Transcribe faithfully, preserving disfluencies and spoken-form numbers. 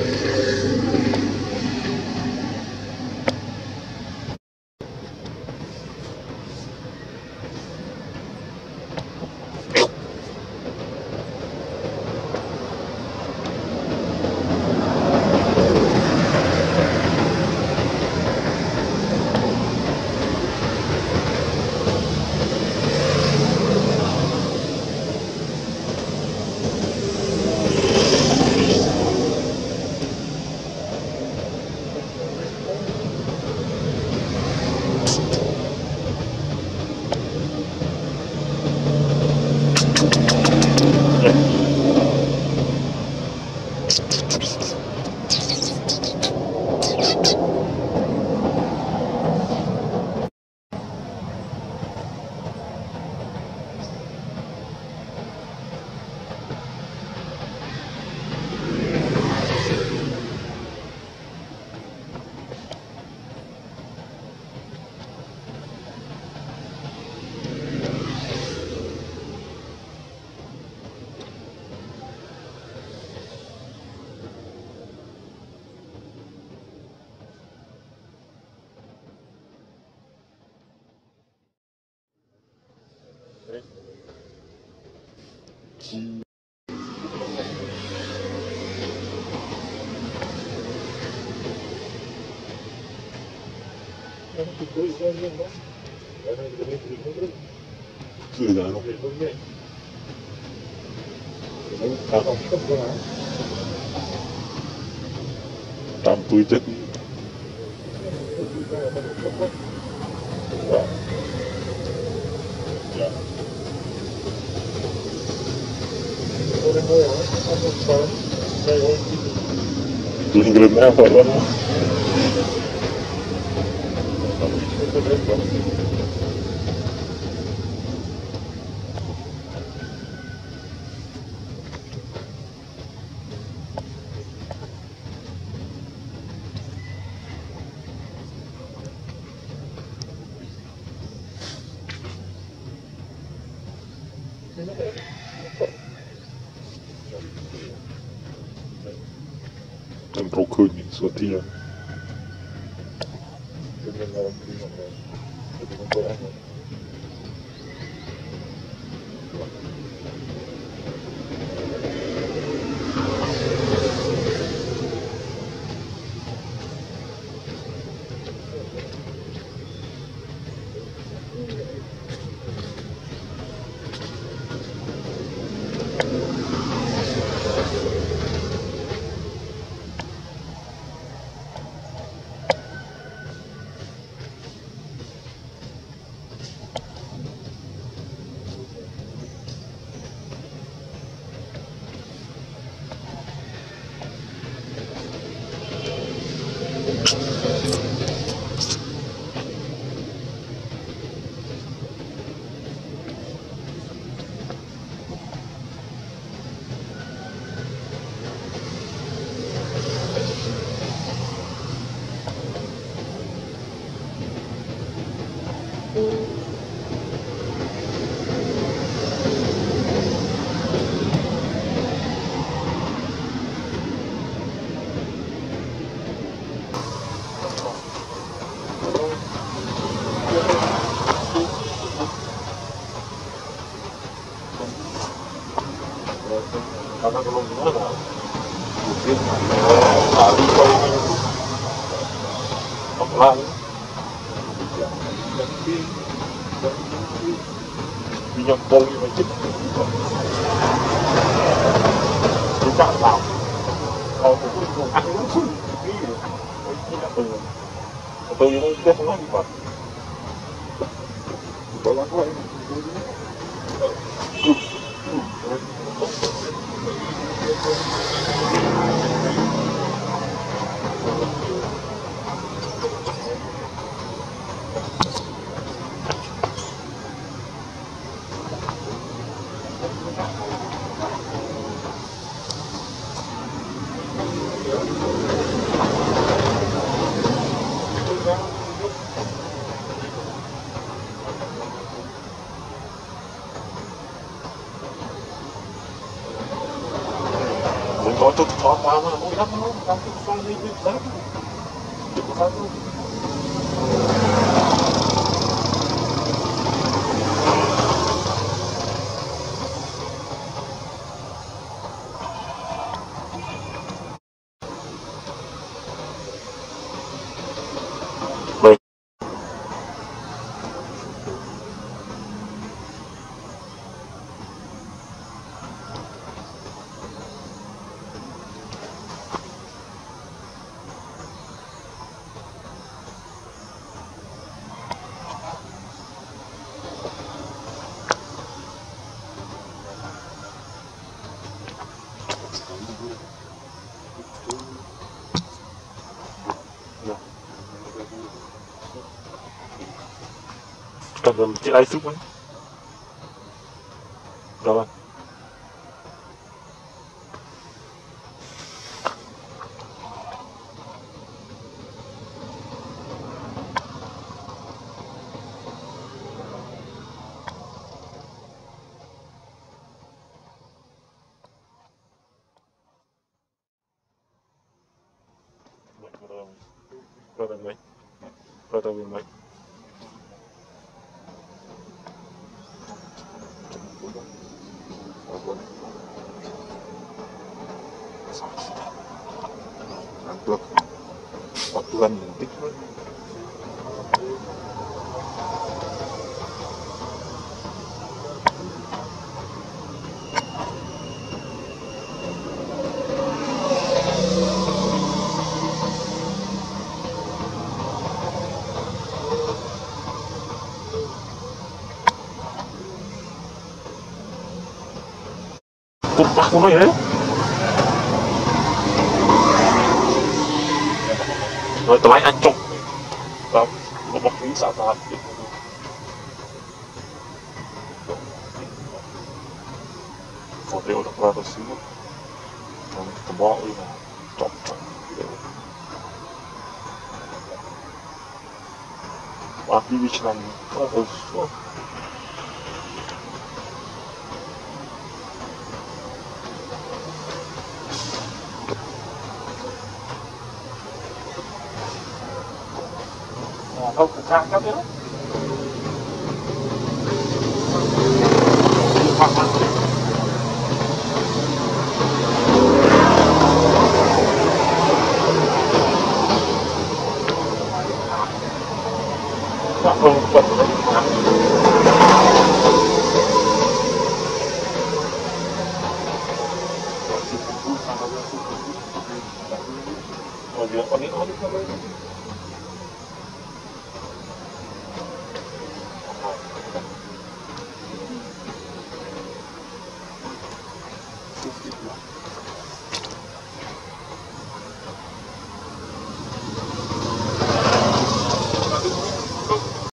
Mm-hmm. Там будет. Doing good now, but what I'm broken, it's what here. Minyak boli macam tu, kita tahu. Kalau tu pun ada pun, dia tidak tahu. Atau yang dia semua lipat. Kalau aku, Dann die Eis suchen. Oder was? Kupak kuno ya? Rồi tụi máy ăn trục và một bọc phí xả tạt. Còn đều thật ra tôi xíu. Còn bỏ đi là trọc trọc. Và khi đi chân tôi tôi xóa. Không, thật ra cháu biết đó. Thank you.